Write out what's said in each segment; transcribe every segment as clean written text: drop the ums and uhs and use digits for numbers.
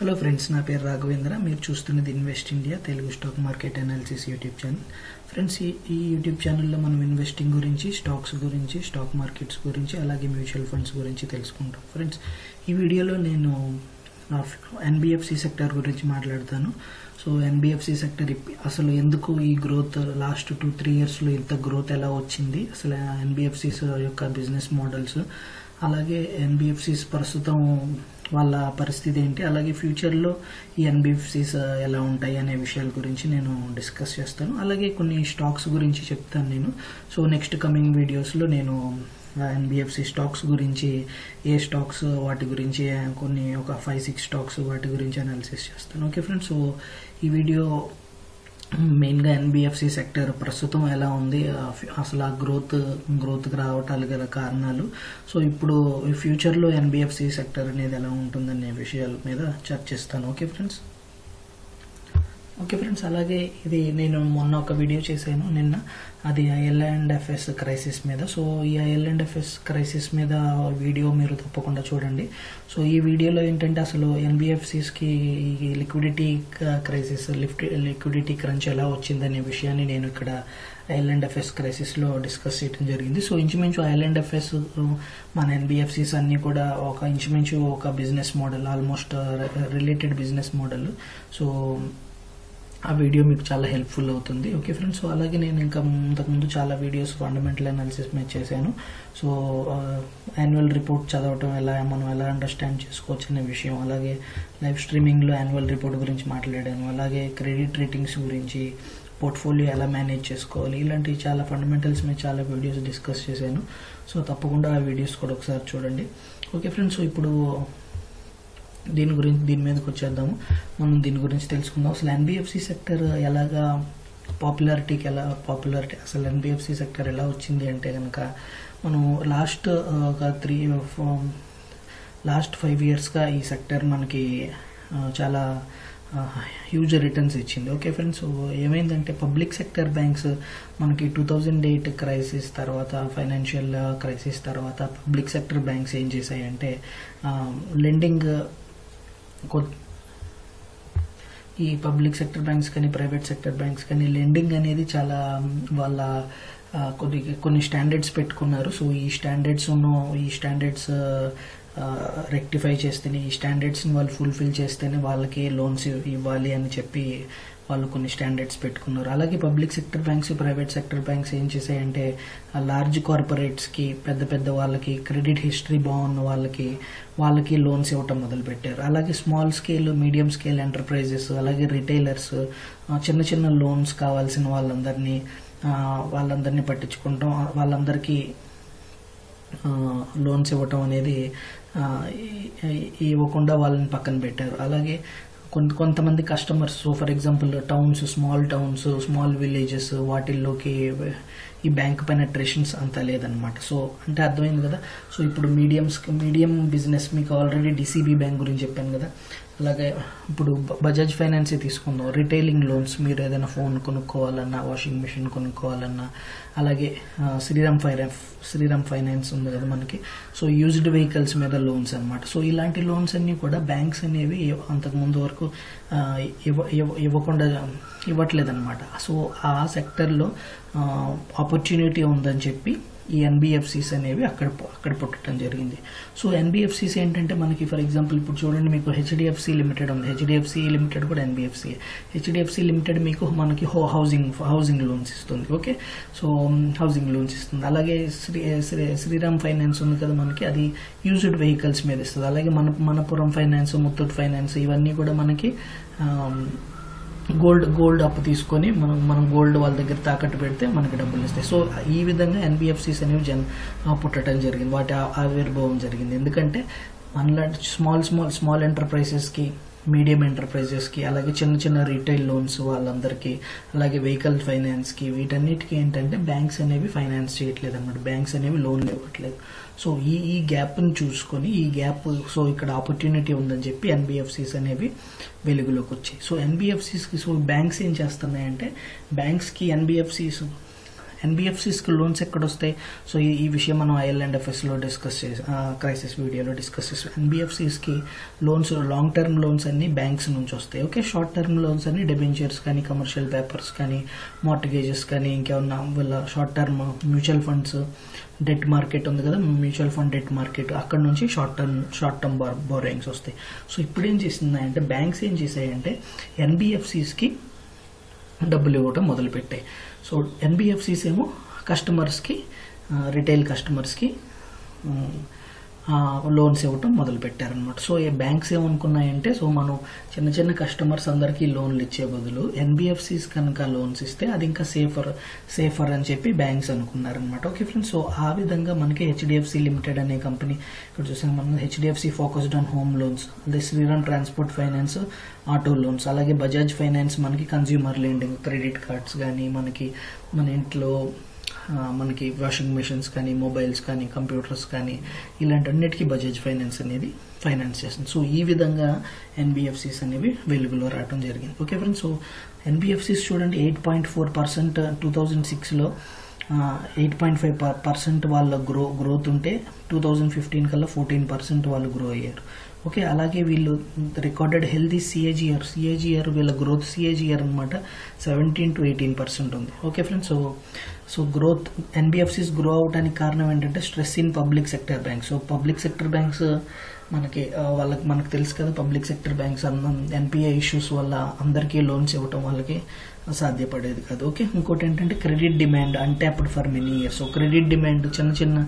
Hello friends, na peru Raghavendra. Meer chustunnadi Invest India Telugu Stock Market Analysis YouTube channel. Friends, ee YouTube channel lo manam investing gurinchi, stocks gurinchi, stock markets gurinchi, alage mutual funds gurinchi telusukuntam. Friends, ee video lo nenu NBFC sector గురించి మాట్లాడతాను. So NBFC sector అసలు ఎందుకు ఈ growth last 2-3 ఇయర్స్లో ఇంత growth ఎలా వచ్చింది, అసలు NBFCs యొక్క బిజినెస్ మోడల్స్, అలాగే NBFCs ప్రస్తుతం వాళ్ళ పరిస్థితి ఏంటి, అలాగే ఫ్యూచర్లో ఈ NBFCs ఎలా ఉంటాయి అనే విషయాల గురించి నేను డిస్కస్ చేస్తాను. అలాగే కొన్ని స్టాక్స్ గురించి చెప్తాను నేను. సో నెక్స్ట్ కమింగ్ వీడియోస్లో నేను NBFC స్టాక్స్ గురించి, ఏ స్టాక్స్ వాటి గురించి, కొన్ని ఒక 5-6 స్టాక్స్ వాటి గురించి అనాలిసిస్ చేస్తాను. ఓకే ఫ్రెండ్స్, సో ఈ వీడియో మెయిన్గా NBFC సెక్టర్ ప్రస్తుతం ఎలా ఉంది, అసలు ఆ గ్రోత్కి రావటానికి గల కారణాలు, సో ఇప్పుడు ఫ్యూచర్లో NBFC సెక్టర్ అనేది ఎలా ఉంటుందనే విషయాల మీద చర్చిస్తాను. ఓకే ఫ్రెండ్స్, అలాగే ఇది నేను మొన్న ఒక వీడియో చేశాను నిన్న, అది IL&FS క్రైసిస్ మీద. సో ఈ IL&FS క్రైసిస్ మీద వీడియో మీరు తప్పకుండా చూడండి. సో ఈ వీడియోలో ఏంటంటే అసలు NBFCస్కి ఈ లిక్విడిటీ క్రైసిస్, లిక్విడిటీ క్రంచ్ ఎలా వచ్చిందనే విషయాన్ని నేను ఇక్కడ IL&FS క్రైసిస్లో డిస్కస్ చేయడం జరిగింది. సో ఇంచుమించు IL&FS మన NBFCs అన్నీ కూడా ఒక ఇంచుమించు ఒక business model, almost related business model. So ఆ వీడియో మీకు చాలా హెల్ప్ఫుల్ అవుతుంది. ఓకే ఫ్రెండ్స్, సో అలాగే నేను ఇంకా ఇంతకుముందు చాలా వీడియోస్ ఫండమెంటల్ అనాలిసిస్ మీద చేశాను. సో యాన్యువల్ రిపోర్ట్ చదవటం ఎలా, మనం ఎలా అండర్స్టాండ్ చేసుకోవచ్చు అనే విషయం, అలాగే లైవ్ స్ట్రీమింగ్లో యాన్యువల్ రిపోర్ట్ గురించి మాట్లాడాను, అలాగే క్రెడిట్ రేటింగ్స్ గురించి, పోర్ట్ఫోలియో ఎలా మేనేజ్ చేసుకోవాలి, ఇలాంటి చాలా ఫండమెంటల్స్ మీద చాలా వీడియోస్ డిస్కస్ చేశాను. సో తప్పకుండా ఆ వీడియోస్ కూడా ఒకసారి చూడండి. ఓకే ఫ్రెండ్స్, సో ఇప్పుడు దీని మీదకి వచ్చేద్దాము. మనం దీని గురించి తెలుసుకుందాం. అసలు NBFC సెక్టర్ ఎలాగా పాపులారిటీకి అసలు NBFC సెక్టర్ ఎలా వచ్చింది అంటే కనుక, మనం లాస్ట్ ఒక 5 ఇయర్స్గా ఈ సెక్టర్ మనకి చాలా హ్యూజ్ రిటర్న్స్ ఇచ్చింది. ఓకే ఫ్రెండ్స్, సో ఏమైందంటే పబ్లిక్ సెక్టర్ బ్యాంక్స్ మనకి 2008 క్రైసిస్ తర్వాత, ఫైనాన్షియల్ క్రైసిస్ తర్వాత పబ్లిక్ సెక్టర్ బ్యాంక్స్ ఏం చేశాయంటే లెండింగ్, ఈ పబ్లిక్ సెక్టర్ బ్యాంక్స్ కానీ ప్రైవేట్ సెక్టర్ బ్యాంక్స్ కానీ లెండింగ్ అనేది చాలా వాళ్ళ కొన్ని స్టాండర్డ్స్ పెట్టుకున్నారు. సో ఈ స్టాండర్డ్స్ రెక్టిఫై చేస్తేనే, ఈ స్టాండర్డ్స్ని వాళ్ళు ఫుల్ఫిల్ చేస్తేనే వాళ్ళకి లోన్స్ ఇవ్వాలి అని చెప్పి వాళ్ళు కొన్ని స్టాండర్డ్స్ పెట్టుకున్నారు. అలాగే public sector banks, private sector banks ఏం చేశాయంటే లార్జ్ కార్పొరేట్స్కి, పెద్ద వాళ్ళకి, క్రెడిట్ హిస్టరీ బాగున్న వాళ్ళకి లోన్స్ ఇవ్వటం మొదలుపెట్టారు. అలాగే small scale, medium scale enterprises, అలాగే రిటైలర్స్, చిన్న లోన్స్ కావాల్సిన వాళ్ళందరినీ పట్టించుకుంటాం, వాళ్ళందరికీ లోన్స్ ఇవ్వటం అనేది ఇవ్వకుండా వాళ్ళని పక్కన పెట్టారు. అలాగే కొంతమంది customers, so for example towns, small villages, వాటిల్లోకి ఈ బ్యాంక్ పెనట్రేషన్స్ అంతా లేదనమాట. సో అంటే అర్థమైంది కదా. సో ఇప్పుడు మీడియం బిజినెస్, మీకు ఆల్రెడీ DCB బ్యాంక్ గురించి చెప్పాను కదా. అలాగే ఇప్పుడు బజాజ్ ఫైనాన్స్ తీసుకుందాం. రిటైలింగ్ లోన్స్, మీరు ఏదైనా ఫోన్ కొనుక్కోవాలన్నా, వాషింగ్ మిషన్ కొనుక్కోవాలన్నా, అలాగే శ్రీరామ్ ఫైనాన్స్ ఉంది కదా మనకి. సో యూజ్డ్ వెహికల్స్ మీద లోన్స్ అనమాట. సో ఇలాంటి లోన్స్ అన్నీ కూడా బ్యాంక్స్ అనేవి అంతకుముందు వరకు ఇవ్వట్లేదన్నమాట. సో ఆ సెక్టర్లో ఆపర్చునిటీ ఉందని చెప్పి ఈ NBFCs అనేవి అక్కడ పుట్టడం జరిగింది. సో NBFCs ఏంటంటే మనకి ఫర్ ఎగ్జాంపుల్ ఇప్పుడు చూడండి, మీకు HDFC లిమిటెడ్ ఉంది. HDFC లిమిటెడ్ కూడా NBFC. HDFC లిమిటెడ్ మీకు మనకి హౌసింగ్ లోన్స్ ఇస్తుంది. ఓకే, సో హౌసింగ్ లోన్స్ ఇస్తుంది. అలాగే శ్రీరామ్ ఫైనాన్స్ ఉంది కదా మనకి, అది యూజ్డ్ వెహికల్స్ మీద ఇస్తుంది. అలాగే మనపురం ఫైనాన్స్, ముత్తూట్ ఫైనాన్స్, ఇవన్నీ కూడా మనకి గోల్డ్ అప్పు తీసుకొని మనం గోల్డ్ వాళ్ళ దగ్గర తాకట్టు పెడితే మనకి డబ్బులు ఇస్తాయి. సో ఈ విధంగా NBFCs అనేవి పుట్టడం జరిగింది, వాటి ఆవిర్భావం జరిగింది. ఎందుకంటే మనలాంటి స్మాల్ ఎంటర్ప్రైజెస్కి, మీడియం ఎంటర్ప్రైజెస్కి, అలాగే చిన్న రిటైల్ లోన్స్ వాళ్ళందరికీ, అలాగే వెహికల్ ఫైనాన్స్కి, వీటన్నిటికీ ఏంటంటే బ్యాంక్స్ అనేవి ఫైనాన్స్ చేయట్లేదు అనమాట, బ్యాంక్స్ అనేవి లోన్లు ఇవ్వట్లేదు. సో ఈ గ్యాప్ని చూసుకొని, సో ఇక్కడ ఆపర్చునిటీ ఉందని చెప్పి NBFCs అనేవి వెలుగులోకి వచ్చాయి. సో NBFCస్కి బ్యాంక్స్ ఏం చేస్తున్నాయంటే, బ్యాంక్స్కి NBFCs కి లోన్స్ ఎక్కడ వస్తాయి? సో ఈ విషయం మనం IL&FS లో డిస్కస్ క్రైసిస్ వీడియోలో డిస్కస్ చేసాం. NBFCs కి లోన్స్ లాంగ్ టర్మ్ లోన్స్ అన్ని బ్యాంక్స్ నుంచి వస్తాయి. ఓకే, షార్ట్ టర్మ్ లోన్స్ అన్ని డెబెంచర్స్ కానీ కమర్షియల్ పేపర్స్ కానీ మార్టిగేజెస్ కానీ ఇంకేమన్నా వాళ్ళ short term mutual funds debt market ఉంది కదా, మ్యూచువల్ ఫండ్ డెట్ మార్కెట్ అక్కడ నుంచి షార్ట్ టర్మ్ బోరింగ్స్ వస్తాయి. సో ఇప్పుడు ఏం చేసిందంటే బ్యాంక్స్ ఏం చేశాయంటే ఎన్బిఎఫ్సిస్కి డబ్బులు ఇవ్వడం మొదలుపెట్టాయి. సో ఎన్బిఎఫ్సిస్ ఏమో కస్టమర్స్కి రిటైల్ కస్టమర్స్కి లోన్స్ ఇవ్వటం మొదలుపెట్టారనమాట. సో ఈ బ్యాంక్స్ ఏమనుకున్నాయంటే సో మనం చిన్న చిన్న కస్టమర్స్ అందరికీ లోన్లు ఇచ్చే బదులు ఎన్బిఎఫ్సిస్ కనుక లోన్స్ ఇస్తే అది ఇంకా సేఫర్ అని చెప్పి బ్యాంక్స్ అనుకున్నారనమాట. ఓకే ఫ్రెండ్స్, సో ఆ విధంగా మనకి HDFC లిమిటెడ్ అనే కంపెనీ ఇక్కడ చూసాం మనం. HDFC focused on home loans, అదే Shriram transport finance auto loans, అలాగే బజాజ్ ఫైనాన్స్ మనకి కన్స్యూమర్ లెండింగ్ క్రెడిట్ కార్డ్స్ కానీ మనకి మన ఇంట్లో మనకి వాషింగ్ మెషిన్స్ కానీ మొబైల్స్ కానీ కంప్యూటర్స్ కానీ ఇలాంటి అన్నిటికీ బజాజ్ ఫైనాన్స్ అనేది ఫైనాన్స్ చేస్తుంది. సో ఈ విధంగా ఎన్బిఎఫ్సిస్ అనేవి వెలుగులో రావడం జరిగింది. ఓకే ఫ్రెండ్స్, సో ఎన్బిఎఫ్సిస్ చూడండి 8.4% 2006లో 8.5% వాళ్ళ గ్రోత్ ఉంటే 2015 కల్లా 14% వాళ్ళు గ్రో అయ్యారు. ఓకే, అలాగే వీళ్ళు రికార్డెడ్ హెల్దీ సిఏజిఆర్ వీళ్ళ గ్రోత్ సిఏజిఆర్ అనమాట 17 to 18% ఉంది. Okay friends, so growth NBFCs grow అవడానికి కారణం ఏంటంటే stress in public sector banks. So public sector banks మనకి మనకు తెలుసు కదా, public sector banks NPA issues వల్ల అందరికీ లోన్స్ ఇవ్వటం వాళ్ళకి సాధ్యపడేది కాదు. ఓకే, ఇంకోటి ఏంటంటే credit demand untapped for many years. So credit demand చిన్న చిన్న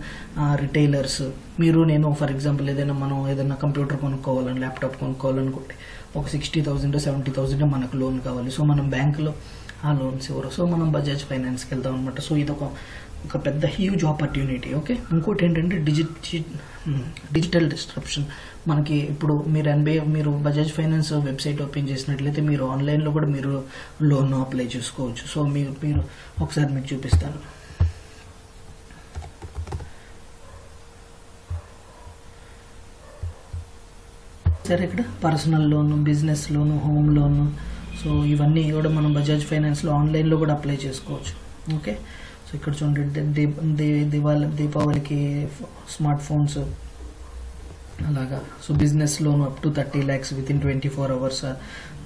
రిటైలర్స్, మీరు నేను ఫర్ ఎగ్జాంపుల్ మనం ఏదైనా కంప్యూటర్ కొనుక్కోవాలని ల్యాప్టాప్ కొనుక్కోవాలనుకుంటే ఒక 60,000 to 70,000 మనకు లోన్ కావాలి. సో మనం బ్యాంకులో ఆ లోన్స్ ఇవ్వరు, సో మనం బజాజ్ ఫైనాన్స్కి వెళ్తాం అనమాట. సో ఇది ఒక పెద్ద హ్యూజ్ ఆపర్చునిటీ. ఓకే, ఇంకోటి ఏంటంటే డిజిటల్ డిస్ట్రప్షన్. మనకి ఇప్పుడు మీరు బజాజ్ ఫైనాన్స్ వెబ్సైట్ ఓపెన్ చేసినట్లయితే మీరు ఆన్లైన్లో కూడా మీరు లోన్ అప్లై చేసుకోవచ్చు. సో మీరు ఒకసారి మీకు చూపిస్తాను. సరే, ఇక్కడ personal loan, business loan, home loan, so ఇవన్నీ కూడా మనం బజాజ్ ఫైనాన్స్లో ఆన్లైన్లో కూడా అప్లై చేసుకోవచ్చు. ఓకే, సో ఇక్కడ చూడండి దీపావళికి స్మార్ట్ ఫోన్స్ అలాగా. So business loan up to 30 lakhs within 24 hours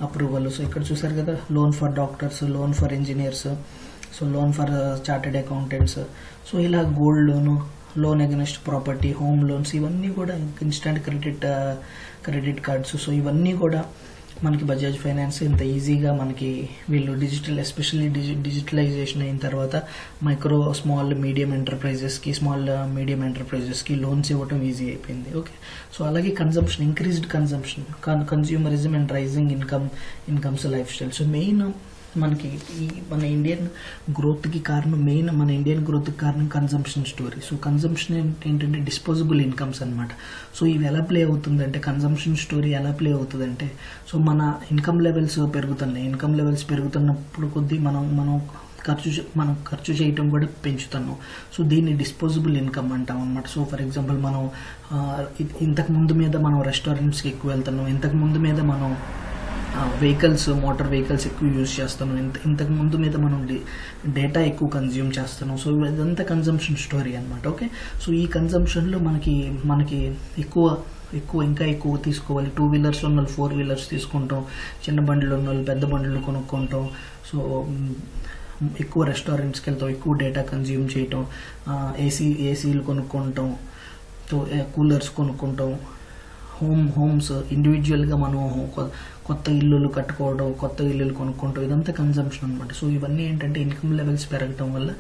approval. So ఇక్కడ చూసారు కదా, loan for doctors, loan for engineers, so loan for chartered accountants, so ఇలా gold loan, loan against property, home loans, ఇవన్నీ కూడా instant credit cards, so ఇవన్నీ కూడా మనకి Bajaj finance ఇంత ఈజీగా మనకి వీళ్ళు డిజిటల్ ఎస్పెషల్లీ డిజిటలైజేషన్ అయిన తర్వాత స్మాల్ మీడియం ఎంటర్ప్రైజెస్కి లోన్స్ ఇవ్వటం ఈజీ అయిపోయింది. ఓకే, సో అలాగే consumption, increased consumption, consumerism and rising incomes life style. So main మనకి మన ఇండియన్ గ్రోత్కి కారణం కన్సంప్షన్ స్టోరీ. సో కన్సంప్షన్ ఏంటంటే డిస్పోజబుల్ ఇన్కమ్స్ అనమాట. సో ఇవి ఎలా ప్లే అవుతుందంటే కన్సంప్షన్ స్టోరీ ఎలా ప్లే అవుతుందంటే సో మన ఇన్కమ్ లెవెల్స్ పెరుగుతున్నప్పుడు కొద్దీ మనం ఖర్చు చేయటం కూడా పెంచుతున్నాం. సో దీన్ని డిస్పోజబుల్ ఇన్కమ్ అంటాం అనమాట. సో ఫర్ ఎగ్జాంపుల్ మనం ఇంతకు ముందు మనం రెస్టారెంట్స్కి ఎక్కువ వెళ్తున్నాం, ఇంతకు ముందు మనం వెహికల్స్, మోటార్ వెహికల్స్ ఎక్కువ యూజ్ చేస్తున్నాం, ఇంతకు ముందు మనం డేటా ఎక్కువ కన్జ్యూమ్ చేస్తున్నాం. సో ఇదంతా కన్జంప్షన్ స్టోరీ అనమాట. ఓకే, సో ఈ కన్జంప్షన్లో మనకి ఇంకా ఎక్కువ తీసుకోవాలి. 2 wheelers ఉన్న వాళ్ళు 4 wheelers తీసుకుంటాం, చిన్న బండ్లు ఉన్న వాళ్ళు పెద్ద బండ్లు కొనుక్కుంటాం, సో ఎక్కువ రెస్టారెంట్స్కి వెళ్తాం, ఎక్కువ డేటా కన్జ్యూమ్ చేయటం, ఏసీలు కొనుక్కుంటాం, సో కూలర్స్ కొనుక్కుంటాం, హోమ్స్ ఇండివిజువల్గా మనం కొత్త ఇల్లులు కట్టుకోవడం, కొత్త ఇల్లులు కొనుక్కుంటాం, ఇదంతా కన్జంప్షన్ అనమాట. సో ఇవన్నీ ఏంటంటే ఇన్కమ్ లెవెల్స్ పెరగటం వల్ల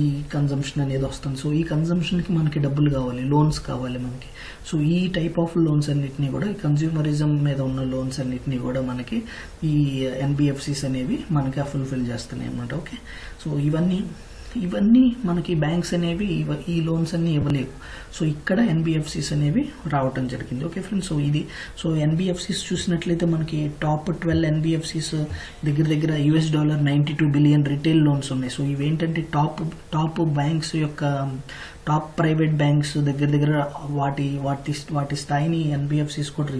ఈ కన్జంప్షన్ అనేది వస్తుంది. సో ఈ కన్జంప్షన్కి మనకి డబ్బులు కావాలి, లోన్స్ కావాలి మనకి. సో ఈ టైప్ ఆఫ్ లోన్స్ అన్నిటినీ కూడా కన్స్యూమరిజం మీద ఉన్న లోన్స్ అన్నిటినీ కూడా మనకి ఈ ఎన్బిఎఫ్సిస్ అనేవి మనకి ఫుల్ఫిల్ చేస్తున్నాయి అనమాట. ఓకే, సో ఇవన్నీ మనకి బ్యాంక్స్ అనేవి ఈ లోన్స్ అన్ని ఇవ్వలేవు. సో ఇక్కడ ఎన్బిఎఫ్సిస్ అనేవి రావటం జరిగింది. ఓకే ఫ్రెండ్స్, సో ఇది ఎన్బిఎఫ్సిస్ చూసినట్లయితే మనకి టాప్ 12 ఎన్బిఎఫ్సిస్ దగ్గర $92 billion రిటైల్ లోన్స్ ఉన్నాయి. సో ఇవేంటంటే టాప్ బ్యాంక్స్ యొక్క టాప్ ప్రైవేట్ బ్యాంక్స్ దగ్గర దగ్గర వాటి స్థాయిని ఎన్బిఎఫ్సిస్ కూడా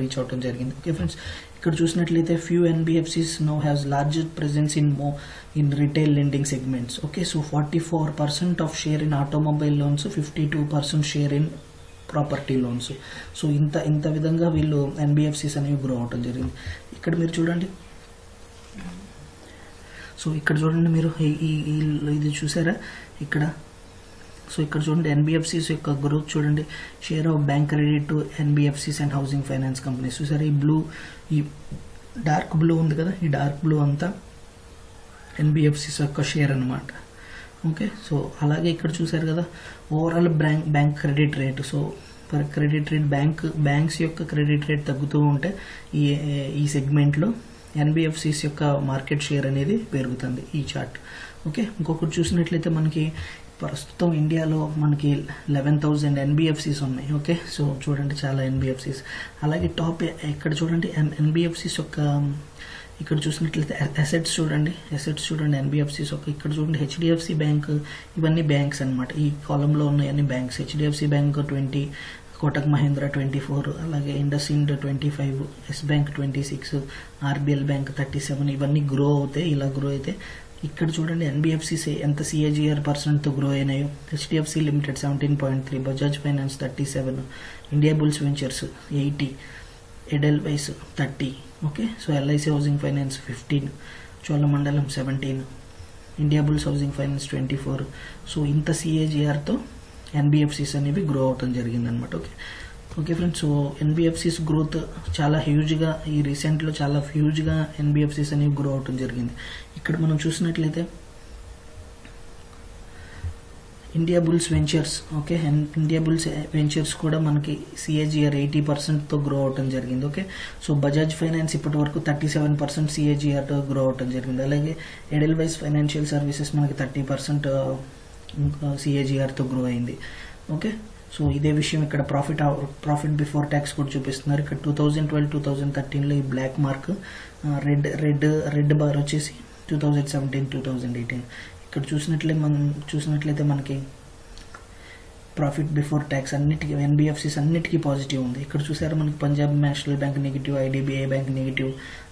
రీచ్ అవటం జరిగింది. ఓకే ఫ్రెండ్స్, ఇక్కడ చూసినట్లయితే few NBFCs now has largest presence in retail lending segments. Okay, so 44% of share in automobile loans, 52% share in property loans. So ఇంత విధంగా వీళ్ళు ఎన్బిఎఫ్సిస్ అనేవి గ్రో అవటం జరిగింది. ఇక్కడ మీరు చూడండి, సో ఇక్కడ చూడండి మీరు ఇది చూసారా ఇక్కడ, సో ఇక్కడ చూడండి ఎన్బిఎఫ్సిస్ యొక్క గ్రోత్ చూడండి. Share of bank credit to NBFCs and housing finance companies చూసారా, ఈ డార్క్ బ్లూ ఉంది కదా, ఈ డార్క్ బ్లూ అంతా ఎన్బిఎఫ్సిస్ యొక్క షేర్ అనమాట. ఓకే, సో అలాగే ఇక్కడ చూసారు కదా overall bank credit rate. So for credit rate banks యొక్క క్రెడిట్ రేట్ తగ్గుతూ ఉంటే ఈ సెగ్మెంట్లో ఎన్బిఎఫ్సిస్ యొక్క మార్కెట్ షేర్ అనేది పెరుగుతుంది ఈ చార్ట్. ఓకే, ఇంకొకటి చూసినట్లయితే మనకి ప్రస్తుతం ఇండియాలో మనకి 11,000 ఎన్బిఎఫ్సిస్ ఉన్నాయి. ఓకే, సో చూడండి చాలా ఎన్బిఎఫ్సిస్. అలాగే టాప్ ఇక్కడ చూడండి ఎన్బిఎఫ్సిస్ యొక్క, ఇక్కడ చూసినట్లయితే అసెట్స్ చూడండి ఎన్బిఎఫ్సిస్ యొక్క. ఇక్కడ చూడండి హెచ్డిఎఫ్సి బ్యాంక్, ఇవన్నీ బ్యాంక్స్ అనమాట. ఈ కాలంలో ఉన్నాయన్నీ banks. HDFC bank 20, Kotak Mahindra 24, అలాగే IndusInd 25, yes bank 26, RBL bank 37, ఇవన్నీ గ్రో అవుతాయి. ఇలా గ్రో అయితే ఇక్కడ చూడండి ఎన్బిఎఫ్సిస్ ఎంత సిఏజిఆర్ పర్సెంట్తో గ్రో అయినాయో. HDFC limited 17.3, Bajaj finance 37, India bulls ventures 80, Edelweiss 30. Okay, so LIC housing finance 15, Cholamandalam 17, India bulls housing finance 24. So ఇంత సిఏజిఆర్తో ఎన్బిఎఫ్సిస్ అనేవి గ్రో అవటం జరిగిందనమాట. Okay okay friends, so NBFCs growth చాలా హ్యూజ్గా ఈ రీసెంట్లో చాలా హ్యూజ్గా ఎన్బిఎఫ్సిస్ అనేవి గ్రో అవటం జరిగింది. ఇక్కడ మనం చూసినట్లయితే India bulls ventures, okay India bulls ventures కూడా మనకి సిఏజిఆర్ 80%తో గ్రో అవటం జరిగింది. ఓకే, సో బజాజ్ ఫైనాన్స్ ఇప్పటి వరకు 37% సిఏజిఆర్తో గ్రో అవటం జరిగింది. అలాగే ఎడెల్వైస్ ఫైనాన్షియల్ సర్వీసెస్ మనకి 30% సిఏజిఆర్తో గ్రో అయింది. ఓకే, సో ఇదే విషయం ఇక్కడ ప్రాఫిట్ బిఫోర్ ట్యాక్స్ కూడా చూపిస్తున్నారు. ఇక్కడ 2012-2013లో ఈ black mark, red red red bar వచ్చేసి 2017-2018. ఇక్కడ చూసినట్లయితే మనకి ప్రాఫిట్ బిఫోర్ ట్యాక్స్ అన్నిటికీ ఎన్బిఎఫ్సిస్ అన్నిటికీ పాజిటివ్ ఉంది. ఇక్కడ చూసారు మనకి Punjab national bank negative, IDBI bank negative,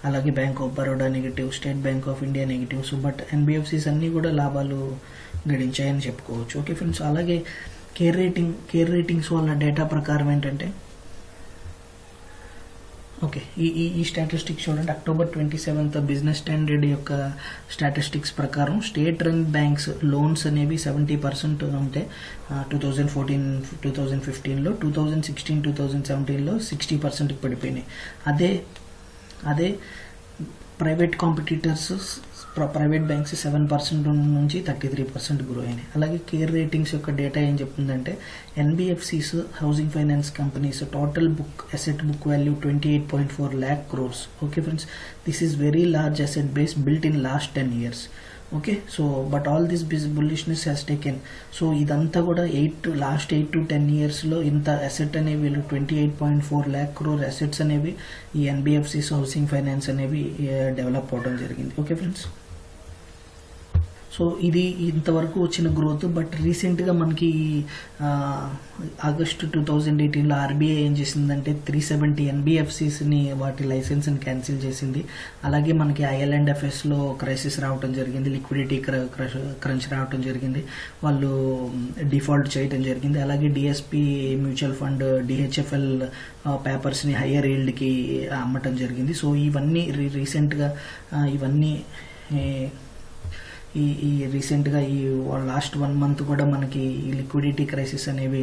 అలాగే bank of Baroda negative, state bank of India negative. So but NBFCs అన్నీ కూడా లాభాలు గడించాయని చెప్పుకోవచ్చు. ఓకే ఫ్రెండ్స్, అలాగే కేర్ రేటింగ్స్ వల్ల డేటా ప్రకారం ఏంటంటే, ఓకే ఈ స్టాటిస్టిక్స్ చూడండి, October 27th బిజినెస్ స్టాండర్డ్ యొక్క స్టాటిస్టిక్స్ ప్రకారం స్టేట్ రన్ బ్యాంక్స్ లోన్స్ అనేవి 70% ఉంటే 2014-2015లో, 2016-2017లో 60%కి పడిపోయినాయి. అదే ప్రైవేట్ కాంపిటీటర్స్ ప్రైవేట్ బ్యాంక్స్ 7% నుంచి 33% గ్రో అయినాయి. అలాగే కేర్ రేటింగ్స్ యొక్క డేటా ఏం చెప్తుందంటే, NBFCs housing finance companies total asset book value 28.4 lakh crores. Okay friends, this is very large asset base built in last 10 years. Okay, so but all this bullishness has taken. So ఇదంతా కూడా last 8 to 10 yearsలో ఇంత asset అనేవి వీళ్ళు 28.4 lakh crore assets అనేవి ఈ NBFCs housing finance అనేవి develop అవడం జరిగింది. ఓకే ఫ్రెండ్స్, సో ఇది ఇంతవరకు వచ్చిన గ్రోత్. బట్ రీసెంట్గా మనకి August 2018లో ఆర్బీఐ ఏం చేసిందంటే 370 ఎన్బిఎఫ్సిస్ని వాటి లైసెన్స్ని క్యాన్సిల్ చేసింది. అలాగే మనకి IL&FSలో క్రైసిస్ రావటం జరిగింది, లిక్విడిటీ క్రంచ్ రావటం జరిగింది, వాళ్ళు డిఫాల్ట్ చేయటం జరిగింది. అలాగే డిఎస్పి మ్యూచువల్ ఫండ్ DHFL పేపర్స్ని హయ్యర్ ఈల్డ్కి అమ్మటం జరిగింది. సో ఇవన్నీ రీసెంట్గా ఈ లాస్ట్ 1 month కూడా మనకి ఈ లిక్విడిటీ క్రైసిస్ అనేవి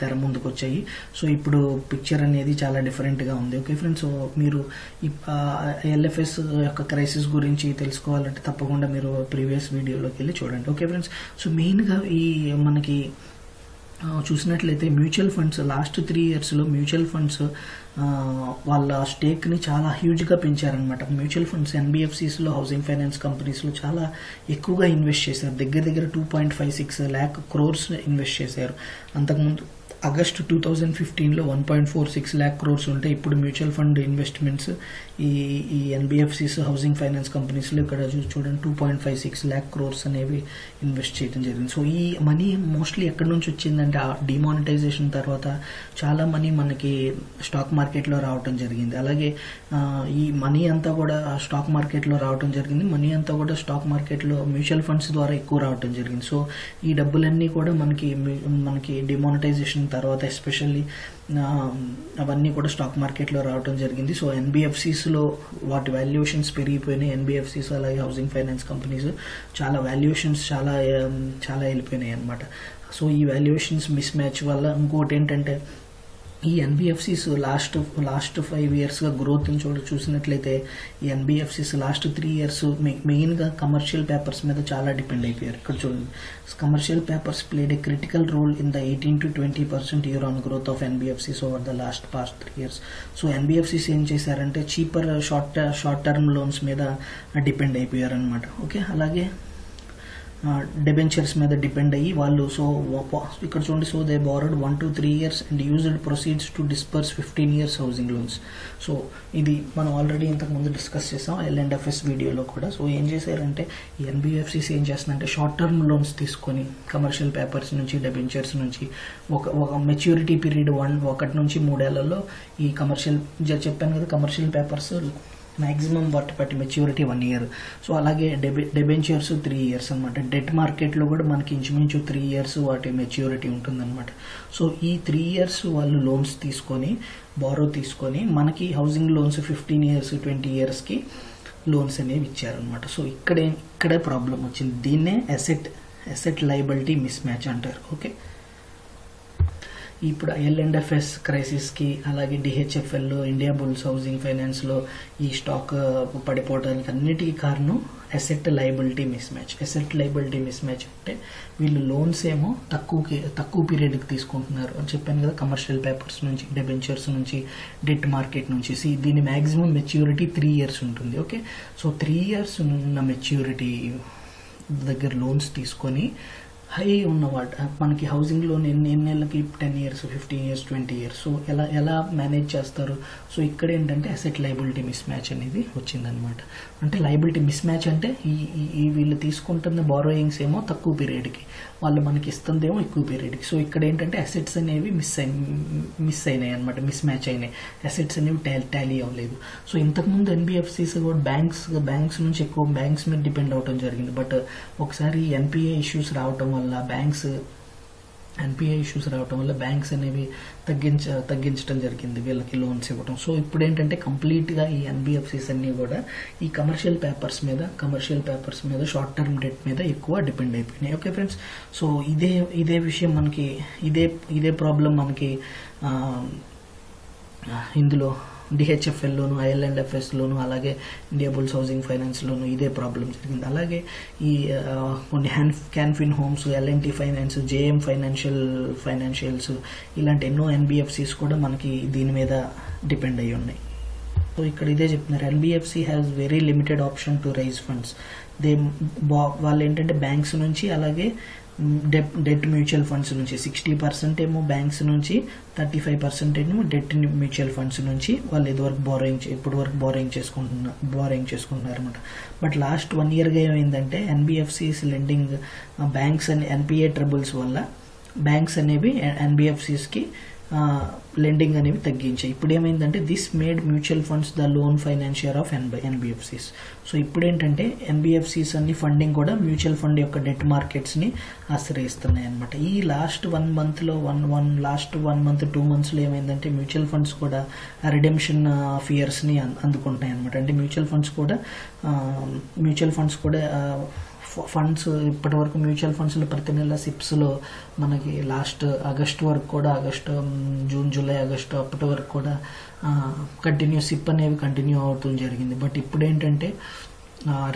తెర ముందుకు వచ్చాయి. సో ఇప్పుడు పిక్చర్ అనేది చాలా డిఫరెంట్గా ఉంది. ఓకే ఫ్రెండ్స్, సో మీరు ఈ IL&FS యొక్క క్రైసిస్ గురించి తెలుసుకోవాలంటే తప్పకుండా మీరు ప్రీవియస్ వీడియోలోకి వెళ్ళి చూడండి. ఓకే ఫ్రెండ్స్, సో మెయిన్గా ఈ మనకి చూసినట్లయితే మ్యూచువల్ ఫండ్స్ లాస్ట్ 3 yearsలో మ్యూచువల్ ఫండ్స్ వాళ్ళ స్టేక్ని చాలా హ్యూజ్గా పెంచారనమాట. మ్యూచువల్ ఫండ్స్ ఎన్బిఎఫ్సిస్లో హౌసింగ్ ఫైనాన్స్ కంపెనీస్లో చాలా ఎక్కువగా ఇన్వెస్ట్ చేశారు. దగ్గర 2.56 lakh crores ఇన్వెస్ట్ చేశారు. అంతకుముందు August 2015 లో 1.46 lakh crores ఉంటే ఇప్పుడు మ్యూచువల్ ఫండ్ ఇన్వెస్ట్మెంట్స్ ఈ ఎన్బిఎఫ్సిస్ హౌసింగ్ ఫైనాన్స్ కంపెనీస్లో ఇక్కడ చూడండి 2.56 lakh crores అనేవి ఇన్వెస్ట్ చేయడం జరిగింది. సో ఈ మనీ మోస్ట్లీ ఎక్కడి నుంచి వచ్చిందంటే ఆ డిమానిటైజేషన్ తర్వాత చాలా మనీ మనకి స్టాక్ మార్కెట్లో రావటం జరిగింది. అలాగే ఈ మనీ అంతా కూడా స్టాక్ మార్కెట్లో రావటం జరిగింది, మనీ అంతా కూడా స్టాక్ మార్కెట్లో మ్యూచువల్ ఫండ్స్ ద్వారా ఎక్కువ రావటం జరిగింది. సో ఈ డబ్బులన్నీ కూడా మనకి డిమానిటైజేషన్ తర్వాత ఎస్పెషల్లీ అవన్నీ కూడా స్టాక్ మార్కెట్లో రావడం జరిగింది. సో ఎన్బిఎఫ్సిస్లో వాటి వాల్యుయేషన్స్ పెరిగిపోయినాయి, ఎన్బిఎఫ్సిస్ అలాగే హౌసింగ్ ఫైనాన్స్ కంపెనీస్ చాలా వాల్యుయేషన్స్ చాలా చాలా వెళ్ళిపోయినాయి అనమాట. సో ఈ వాల్యుయేషన్స్ మిస్ మ్యాచ్ వల్ల ఇంకోటి ఏంటంటే ఈ ఎన్బిఎఫ్సిస్ లాస్ట్ 5 yearsగా గ్రోత్ని చూసినట్లయితే ఈ ఎన్బిఎఫ్సిస్ లాస్ట్ 3 years మెయిన్గా కమర్షియల్ పేపర్స్ మీద చాలా డిపెండ్ అయిపోయారు. ఇక్కడ చూడండి, commercial papers played a critical role in the 18% to 20% year on growth of NBFCs over the past 3 years. So NBFCs ఏం చేశారంటే చీపర్ షార్ట్ టర్మ్ లోన్స్ మీద డిపెండ్ అయిపోయారు అనమాట. ఓకే, అలాగే డెబెంచర్స్ మీద డిపెండ్ అయ్యి వాళ్ళు సో ఇక్కడ చూడండి, so they borrowed 1 to 3 years and used proceeds to disperse 15 years housing loans. So ఇది మనం ఆల్రెడీ ఇంతకుముందు డిస్కస్ చేసాం ఎల్ఎండ్ఎఫ్ఎస్ వీడియోలో కూడా. సో ఏం చేశారంటే ఎన్బిఎఫ్సిస్ ఏం చేస్తుందంటే షార్ట్ టర్మ్ లోన్స్ తీసుకొని కమర్షియల్ పేపర్స్ నుంచి డెబెంచర్స్ నుంచి ఒక మెచ్యూరిటీ పీరియడ్ 1 to 3 years ఈ కమర్షియల్ చెప్పాను కదా కమర్షియల్ పేపర్స్ మ్యాక్సిమం వాటి మెచ్యూరిటీ 1 year. సో అలాగే డెబెంచర్స్ 3 years అనమాట. డెట్ మార్కెట్లో కూడా మనకి ఇంచుమించు 3 years వాటి మెచ్యూరిటీ ఉంటుందన్నమాట. సో ఈ 3 years వాళ్ళు లోన్స్ తీసుకొని బారో తీసుకొని మనకి హౌసింగ్ లోన్స్ 15 years 20 yearsకి లోన్స్ అనేవి ఇచ్చారనమాట. సో ఇక్కడే ప్రాబ్లం వచ్చింది, దీన్నే అసెట్ లయబిలిటీ మిస్ మ్యాచ్ అంటారు. ఓకే, ఇప్పుడు ఎల్ఎండ్ఎఫ్ఎస్ క్రైసిస్కి అలాగే డిహెచ్ఎఫ్ఎల్లో ఇండియా బుల్స్ హౌసింగ్ ఫైనాన్స్లో ఈ స్టాక్ పడిపోవడానికి అన్నిటికీ కారణం asset liability mismatch. Asset liability mismatch అంటే వీళ్ళు లోన్స్ ఏమో తక్కువ పీరియడ్కి తీసుకుంటున్నారు అని చెప్పాను కదా, కమర్షియల్ పేపర్స్ నుంచి డెబెంచర్స్ నుంచి డెట్ మార్కెట్ నుంచి. దీని మ్యాక్సిమం మెచ్యూరిటీ 3 years ఉంటుంది. ఓకే, సో 3 years ఉన్న మెచ్యూరిటీ దగ్గర లోన్స్ తీసుకొని హై ఉన్నవాట మనకి హౌసింగ్ లోన్ ఎన్నేళ్ళకి 10 years 15 years 20 years. సో ఎలా మేనేజ్ చేస్తారు? సో ఇక్కడ ఏంటంటే అసెట్ లయబిలిటీ మిస్ మ్యాచ్ అనేది వచ్చిందనమాట. అంటే లయబిలిటీ మిస్ మ్యాచ్ అంటే ఈ వీళ్ళు తీసుకుంటున్న బారోయింగ్స్ ఏమో తక్కువ పీరియడ్కి, వాళ్ళు మనకి ఇస్తుందేమో ఎక్కువ పీరియడ్కి. సో ఇక్కడ ఏంటంటే అసెట్స్ అనేవి మిస్ అయినాయి అనమాట, మిస్ మ్యాచ్ అయినాయి, అసెట్స్ అనేవి టాలీ అవ్వలేదు. సో ఇంతకుముందు ఎన్బిఎఫ్సిస్ కూడా బ్యాంక్స్ నుంచి ఎక్కువ బ్యాంక్స్ మీద డిపెండ్ అవ్వడం జరిగింది. బట్ ఒకసారి ఎన్పిఏ ఇష్యూస్ రావటం వల్ల బ్యాంక్స్ అనేవి తగ్గించడం జరిగింది, వీళ్ళకి లోన్స్ ఇవ్వడం. సో ఇప్పుడు ఏంటంటే కంప్లీట్గా ఈ ఎన్బిఎఫ్సిస్ అన్నీ కూడా ఈ కమర్షియల్ పేపర్స్ మీద షార్ట్ టర్మ్ డెట్ మీద ఎక్కువ డిపెండ్ అయిపోయినాయి. ఓకే ఫ్రెండ్స్, సో ఇదే విషయం మనకి ఇదే ప్రాబ్లం మనకి ఇందులో డిహెచ్ఎఫ్ఎల్లోను ఐఎల్ఎండ్ఎఫ్ఎస్లోను అలాగే ఇండియా బుల్స్ హౌసింగ్ ఫైనాన్స్లోను ఇదే ప్రాబ్లం జరిగింది. అలాగే ఈ కొన్ని Can Fin homes, L&T finance, JM financials ఇలాంటి ఎన్నో ఎన్బిఎఫ్సిస్ కూడా మనకి దీని మీద డిపెండ్ అయ్యి ఉన్నాయి. సో ఇక్కడ ఇదే చెప్తున్నారు, NBFC has very limited option to raise funds. వాళ్ళు ఏంటంటే బ్యాంక్స్ నుంచి అలాగే డెట్ మ్యూచువల్ ఫండ్స్ నుంచి 60% ఏమో బ్యాంక్స్ నుంచి, 35% ఏమో డెట్ మ్యూచువల్ ఫండ్స్ నుంచి వాళ్ళు ఇప్పటివరకు బారోయింగ్ చేసుకుంటున్నారు అనమాట. బట్ లాస్ట్ 1 yearగా ఏమైందంటే NBFCs lending banks and NPA troubles వల్ల బ్యాంక్స్ అనేవి ఎన్బిఎఫ్సిస్కి లెండింగ్ అనేవి తగ్గించాయి. ఇప్పుడు ఏమైందంటే this made mutual funds the loan financier of NBFCs. So ఇప్పుడు ఏంటంటే ఎన్బిఎఫ్సిస్ అన్ని ఫండింగ్ కూడా మ్యూచువల్ ఫండ్ యొక్క డెట్ మార్కెట్స్ని ఆశ్రయిస్తున్నాయి అనమాట. ఈ లాస్ట్ 1 monthలో లాస్ట్ 1 month 2 monthsలో ఏమైందంటే మ్యూచువల్ ఫండ్స్ కూడా రిడెంప్షన్ ఫియర్స్ని అందుకుంటున్నాయి అనమాట. అంటే మ్యూచువల్ ఫండ్స్ కూడా ఫండ్స్ ఇప్పటివరకు మ్యూచువల్ ఫండ్స్లో ప్రతి నెల సిప్స్లో మనకి లాస్ట్ ఆగస్టు వరకు కూడా జూన్ జూలై ఆగస్టు అప్పటి వరకు కూడా కంటిన్యూ సిప్ అనేవి కంటిన్యూ అవుతూ జరిగింది. బట్ ఇప్పుడు ఏంటంటే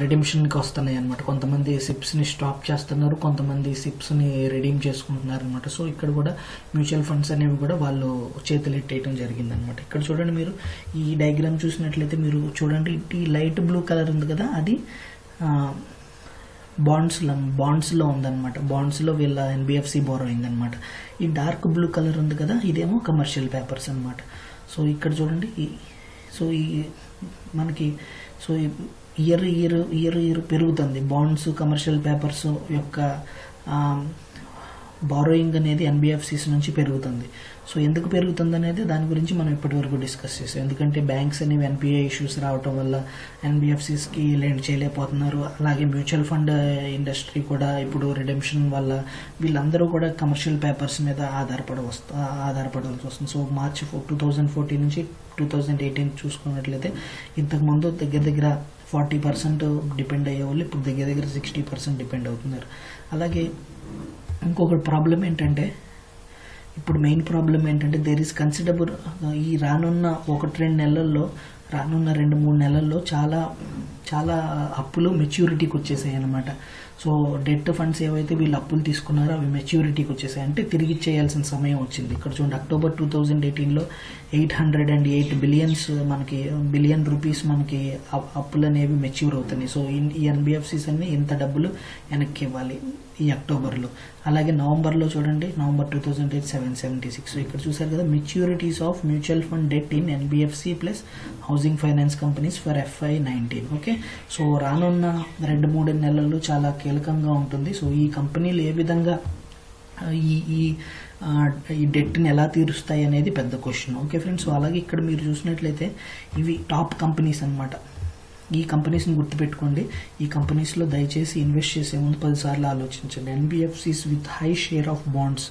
రిడెంప్షన్కి వస్తున్నాయి అనమాట. కొంతమంది సిప్స్ని స్టాప్ చేస్తున్నారు, కొంతమంది సిప్స్ని రిడీమ్ చేసుకుంటున్నారు అనమాట. సో ఇక్కడ కూడా మ్యూచువల్ ఫండ్స్ అనేవి కూడా వాళ్ళు చేతులు ఎట్టేయడం జరిగింది అనమాట. ఇక్కడ చూడండి, మీరు ఈ డయాగ్రామ్ చూసినట్లయితే మీరు చూడండి, ఈ లైట్ బ్లూ కలర్ ఉంది కదా, అది bonds lo undanamata. Bonds lo villa NBFC borrowing anamata. Ee dark blue color undi kada, idemo commercial papers anamata. So ikkada chudandi, so ee manaki so year perugutundi bonds commercial papers yokka borrowing anedi NBFCs nunchi perugutundi. So enduku perugutundi anedi dani gurinchi manam ippati varaku discuss chesam, endukante banks ani NPA issues raavadam valla NBFCs ki lend cheyalepotunnaru, alage mutual fund industry kuda ippudu redemption valla villandaru kuda commercial papers meeda aadharpadalsi vastundi. So March 2014 nunchi 2018 chusukunnatlayite intaku mundu daggara 40% depend ayyevallu ippudu daggara 60% depend avutunnaru. Alage ఇంకొక problem ఏంటంటే, ఇప్పుడు main problem ఏంటంటే there is considerable, ఈ రానున్న 1-2 నెలల్లో రానున్న 2-3 నెలల్లో చాలా చాలా అప్పులు మెచ్యూరిటీకి వచ్చేసాయి అన్నమాట. సో డెట్ ఫండ్స్ ఏవైతే వీళ్ళు అప్పులు తీసుకున్నారో అవి మెచ్యూరిటీకి వచ్చేసాయి, అంటే తిరిగి చేయాల్సిన సమయం వచ్చింది. ఇక్కడ చూడండి అక్టోబర్ 2018లో 808 బిలియన్స్ మనకి ₹1 బిలియన్ మనకి అప్పులు అనేవి మెచ్యూర్ అవుతున్నాయి. సో ఈ ఎన్బిఎఫ్సిస్ అన్ని ఇంత డబ్బులు వెనక్కి ఇవ్వాలి ఈ అక్టోబర్లో. అలాగే నవంబర్లో చూడండి, నవంబర్ 2008 776. ఇక్కడ చూసారు కదా maturities of mutual fund debt in NBFC plus housing finance companies for FY19. Okay, so రానున్న 2-3 నెలలు చాలా కీలకంగా ఉంటుంది. సో ఈ కంపెనీలు ఏ విధంగా ఈ డెట్ని ఎలా తీరుస్తాయి అనేది పెద్ద క్వశ్చన్. ఓకే ఫ్రెండ్స్, సో అలాగే ఇక్కడ మీరు చూసినట్లయితే ఇవి టాప్ కంపెనీస్ అన్నమాట. ఈ కంపెనీస్ని గుర్తుపెట్టుకోండి. ఈ కంపెనీస్లో దయచేసి ఇన్వెస్ట్ చేసే ముందు 10 సార్లు ఆలోచించండి. NBFCs with high share of bonds,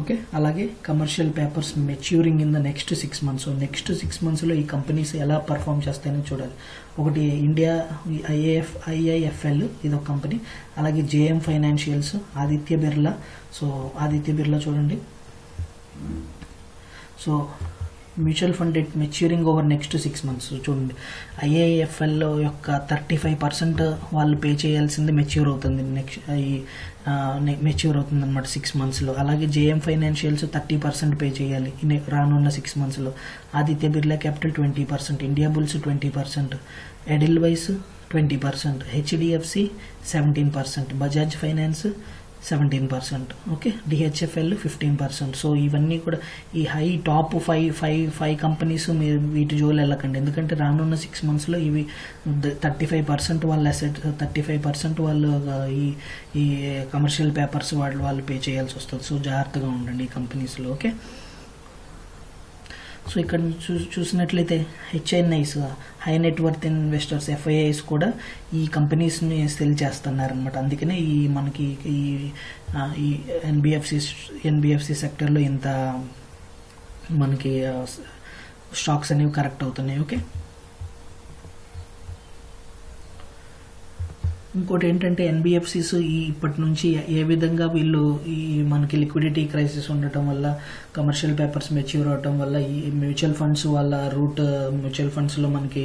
okay, అలాగే commercial papers maturing in the next 6 months. So next 6 మంత్స్లో ఈ కంపెనీస్ ఎలా పర్ఫామ్ చేస్తాయని చూడాలి. ఒకటి ఇండియా IIFL, ఇది ఒక కంపెనీ. అలాగే JM financials, Aditya Birla. So Aditya Birla చూడండి, so mutual fund debt maturing over next 6 months చూడండి. IIFL యొక్క 35% వాళ్ళు పే చేయాల్సింది మెచ్యూర్ అవుతుంది మెచ్యూర్ అవుతుంది అనమాట 6 మంత్స్లో. అలాగే JM ఫైనాన్షియల్స్ 30% పే చేయాలి రానున్న 6 మంత్స్లో. Aditya Birla capital 20%, Indiabulls 20%, Edelweiss 20%, HDFC 17%, Bajaj finance 17%, okay, DHFL 15%. So ఇవన్నీ కూడా ఈ హై టాప్ 5 కంపెనీస్ మీరు వీటి జోలు వెళ్ళకండి, ఎందుకంటే రానున్న 6 మంత్స్లో ఇవి 35% వాళ్ళ అసెట్, 35% వాళ్ళు ఈ కమర్షియల్ పేపర్స్ వాళ్ళు పే చేయాల్సి వస్తుంది. సో జాగ్రత్తగా ఉండండి ఈ కంపెనీస్లో. ఓకే, సో ఇక్కడ చూసినట్లయితే HNIs, high net worth investors, FIIs కూడా ఈ కంపెనీస్ని సెల్ చేస్తున్నారనమాట. అందుకనే ఈ మనకి ఈ ఎన్బిఎఫ్సి సెక్టర్లో ఇంత మనకి స్టాక్స్ అనేవి కరెక్ట్ అవుతున్నాయి. ఓకే, ఇంకోటి ఏంటంటే ఎన్బిఎఫ్సిస్ ఇప్పటి నుంచి ఏ విధంగా వీళ్ళు ఈ మనకి లిక్విడిటీ క్రైసిస్ ఉండటం వల్ల, కమర్షియల్ పేపర్స్ మెచ్యూర్ అవటం వల్ల, ఈ మ్యూచువల్ ఫండ్స్ వల్ల మ్యూచువల్ ఫండ్స్లో మనకి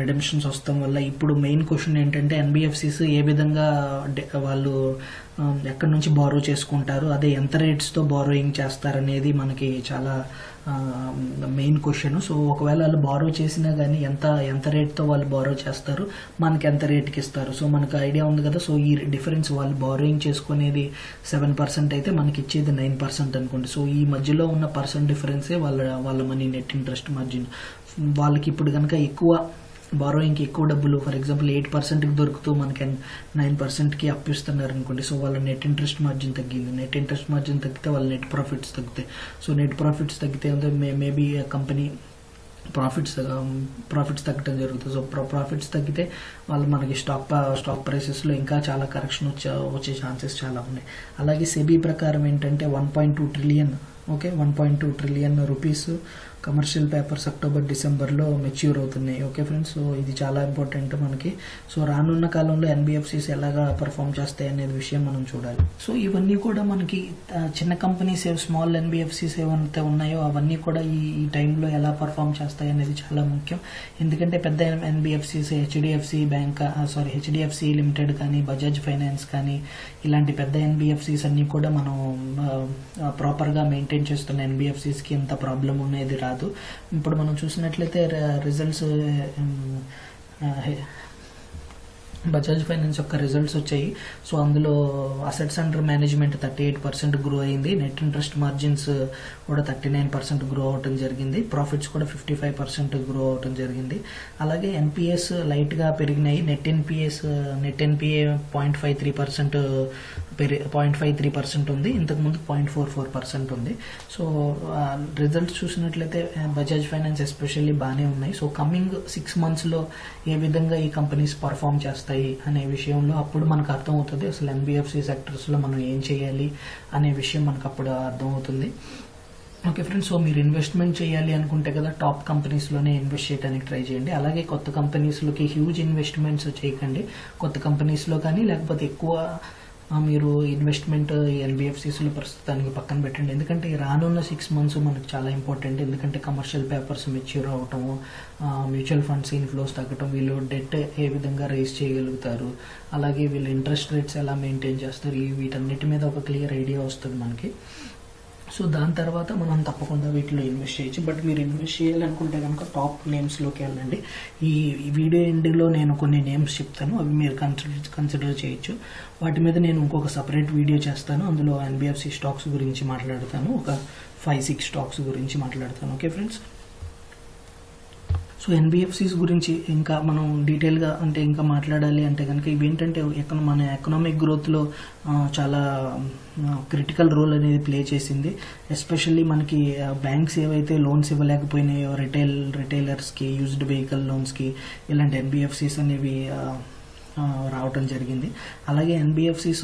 రిడెంప్షన్స్ వస్తాం వల్ల ఇప్పుడు మెయిన్ క్వశ్చన్ ఏంటంటే ఎన్బిఎఫ్సిస్ ఏ విధంగా వాళ్ళు ఎక్కడి నుంచి బారో చేసుకుంటారు, అదే ఎంత రేట్స్తో బారోయింగ్ చేస్తారనేది మనకి చాలా మెయిన్ క్వశ్చన్. సో ఒకవేళ వాళ్ళు బారో చేసినా కానీ ఎంత రేట్తో వాళ్ళు బారో చేస్తారు, మనకి ఎంత రేట్కి ఇస్తారు, సో మనకు ఐడియా ఉంది కదా. సో ఈ డిఫరెన్స్ వాళ్ళు బారోయింగ్ చేసుకునేది 7% అయితే మనకి ఇచ్చేది 9% అనుకోండి. సో ఈ మధ్యలో ఉన్న పర్సెంట్ డిఫరెన్సే వాళ్ళ మనీ నెట్ ఇంట్రెస్ట్ మార్జిన్. వాళ్ళకి ఇప్పుడు కనుక బారోయింగ్కి ఎక్కువ డబ్బులు, ఫర్ ఎగ్జాంపుల్ 8%కి దొరుకుతూ మనకి 9%కి అప్పిస్తున్నారు అనుకోండి. సో వాళ్ళ నెట్ ఇంట్రెస్ట్ మార్జిన్ తగ్గింది, నెట్ ఇంట్రెస్ట్ మార్జిన్ తగ్గితే వాళ్ళ నెట్ ప్రాఫిట్స్ తగ్గుతాయి. సో నెట్ ప్రాఫిట్స్ తగ్గితే అంటే మేబీ కంపెనీ ప్రాఫిట్స్ తగ్గడం జరుగుతుంది. సో ప్రాఫిట్స్ తగ్గితే వాళ్ళు మనకి స్టాక్ ప్రైసెస్లో ఇంకా చాలా కరెక్షన్ వచ్చే ఛాన్సెస్ చాలా ఉన్నాయి. అలాగే సెబీ ప్రకారం ఏంటంటే 1.2 trillion, okay, 1.2 trillion rupees commercial papers అక్టోబర్-డిసెంబర్లో మెచ్యూర్ అవుతున్నాయి. ఓకే ఫ్రెండ్స్, సో ఇది చాలా ఇంపార్టెంట్ మనకి. సో రానున్న కాలంలో ఎన్బిఎఫ్సిస్ ఎలాగా పర్ఫామ్ చేస్తాయి అనేది విషయం మనం చూడాలి. సో ఇవన్నీ కూడా మనకి చిన్న కంపెనీస్ స్మాల్ ఎన్బిఎఫ్సిస్ ఏవైతే ఉన్నాయో అవన్నీ కూడా ఈ టైంలో ఎలా పర్ఫామ్ చేస్తాయి అనేది చాలా ముఖ్యం. ఎందుకంటే పెద్ద ఎన్బిఎఫ్సిస్ హెచ్డిఎఫ్సి లిమిటెడ్ కానీ, బజాజ్ ఫైనాన్స్ కానీ, ఇలాంటి పెద్ద ఎన్బిఎఫ్సిస్ అన్నీ కూడా మనం ప్రాపర్గా మెయింటైన్ చేస్తున్న ఎన్బిఎఫ్సిస్కి ఎంత ప్రాబ్లం అనేది రాదు. ఇప్పుడు మనం చూసినట్లయితే రిజల్ట్స్ Bajaj Finance యొక్క రిజల్ట్స్ వచ్చాయి. సో అందులో అసెట్స్ అండర్ మేనేజ్మెంట్ 38% గ్రో అయింది, నెట్ ఇంట్రెస్ట్ మార్జిన్స్ కూడా 39% గ్రో అవటం జరిగింది, ప్రాఫిట్స్ కూడా 55% గ్రో అవటం జరిగింది. అలాగే ఎన్పిఎస్ లైట్గా పెరిగినాయి, నెట్ ఎన్పిఏ 0.53% ఉంది, ఇంతకుముందు 0.44% ఉంది. సో రిజల్ట్స్ చూసినట్లయితే బజాజ్ ఫైనాన్స్ ఎస్పెషల్లీ బాగానే ఉన్నాయి. సో కమింగ్ 6 monthsలో ఏ విధంగా ఈ కంపెనీస్ పర్ఫామ్ చేస్తారు అనే విషయంలో అప్పుడు మనకు అర్థమవుతుంది. అసలు ఎన్బిఎఫ్సి సెక్టర్స్లో మనం ఏం చేయాలి అనే విషయం మనకు అప్పుడు అర్థమవుతుంది. ఓకే ఫ్రెండ్స్, సో మీరు ఇన్వెస్ట్మెంట్ చేయాలి అనుకుంటే కదా టాప్ కంపెనీస్లోనే ఇన్వెస్ట్ చేయడానికి ట్రై చేయండి. అలాగే కొత్త కంపెనీస్లోకి హ్యూజ్ ఇన్వెస్ట్మెంట్స్ చేయకండి. కొత్త కంపెనీస్లో కానీ లేకపోతే ఎక్కువ మీరు ఇన్వెస్ట్మెంట్ ఎన్బిఎఫ్సిస్లో ప్రస్తుతానికి పక్కన పెట్టండి. ఎందుకంటే రానున్న 6 months మనకు చాలా ఇంపార్టెంట్. ఎందుకంటే కమర్షియల్ పేపర్స్ మెచ్యూర్ అవటము, మ్యూచువల్ ఫండ్స్ ఇన్ఫ్లోస్ తగ్గటం, వీళ్ళు డెట్ ఏ విధంగా రైజ్ చేయగలుగుతారు, అలాగే వీళ్ళు ఇంట్రెస్ట్ రేట్స్ ఎలా మెయింటైన్ చేస్తారు, వీటన్నిటి మీద ఒక క్లియర్ ఐడియా వస్తుంది మనకి. సో దాని తర్వాత మనం తప్పకుండా వీటిలో ఇన్వెస్ట్ చేయొచ్చు. బట్ మీరు ఇన్వెస్ట్ చేయాలనుకుంటే కనుక టాప్ నేమ్స్లోకి వెళ్ళండి. ఈ వీడియో ఎండింగ్లో నేను కొన్ని నేమ్స్ చెప్తాను, అవి మీరు కన్సిడర్ చేయొచ్చు. వాటి మీద నేను ఇంకొక సపరేట్ వీడియో చేస్తాను, అందులో ఎన్బిఎఫ్సి స్టాక్స్ గురించి మాట్లాడతాను, ఒక 5-6 స్టాక్స్ గురించి మాట్లాడతాను. ఓకే ఫ్రెండ్స్, సో ఎన్బిఎఫ్సిస్ గురించి ఇంకా మనం డీటెయిల్గా అంటే ఇంకా మాట్లాడాలి అంటే కనుక ఇవి ఏంటంటే మన ఎకనామిక్ గ్రోత్లో చాలా క్రిటికల్ రోల్ అనేది ప్లే చేసింది. ఎస్పెషల్లీ మనకి బ్యాంక్స్ ఏవైతే లోన్స్ ఇవ్వలేకపోయినాయో రిటైలర్స్కి, యూజ్డ్ వెహికల్ లోన్స్కి, ఇలాంటి ఎన్బిఎఫ్సిస్ అనేవి రావటం జరిగింది. అలాగే ఎన్బిఎఫ్సిస్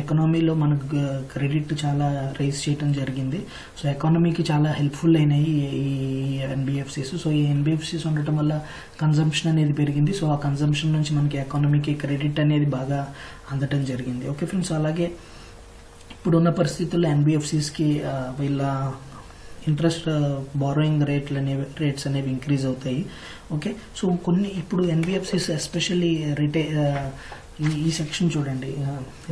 ఎకనామీలో మనకు క్రెడిట్ చాలా రైజ్ చేయడం జరిగింది. సో ఎకానమీకి చాలా హెల్ప్ఫుల్ అయినాయి ఈ ఎన్బిఎఫ్సిస్. సో ఈ ఎన్బిఎఫ్సిస్ ఉండటం వల్ల కన్జంప్షన్ అనేది పెరిగింది. సో ఆ కన్జంప్షన్ నుంచి మనకి ఎకానమీకి క్రెడిట్ అనేది బాగా అందటం జరిగింది. ఓకే ఫ్రెండ్స్, అలాగే ఇప్పుడున్న పరిస్థితుల్లో ఎన్బిఎఫ్సిస్కి వీళ్ళ ఇంట్రెస్ట్ బారోయింగ్ రేట్స్ అనేవి ఇంక్రీజ్ అవుతాయి. ఓకే, సో కొన్ని ఇప్పుడు ఎన్బిఎఫ్సిస్ ఎస్పెషల్లీ ఈ సెక్షన్ చూడండి,